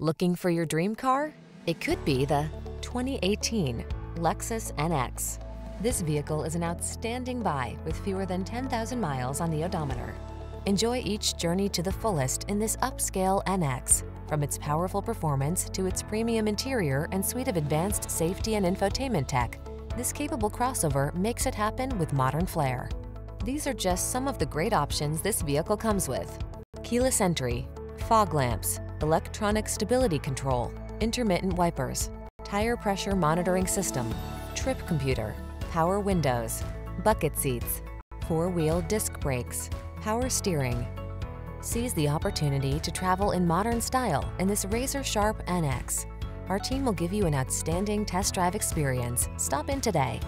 Looking for your dream car? It could be the 2018 Lexus NX. This vehicle is an outstanding buy with fewer than 10,000 miles on the odometer. Enjoy each journey to the fullest in this upscale NX, from its powerful performance to its premium interior and suite of advanced safety and infotainment tech. This capable crossover makes it happen with modern flair. These are just some of the great options this vehicle comes with: keyless entry, fog lamps, electronic stability control, intermittent wipers, tire pressure monitoring system, trip computer, power windows, bucket seats, four-wheel disc brakes, power steering. Seize the opportunity to travel in modern style in this razor-sharp NX. Our team will give you an outstanding test drive experience. Stop in today.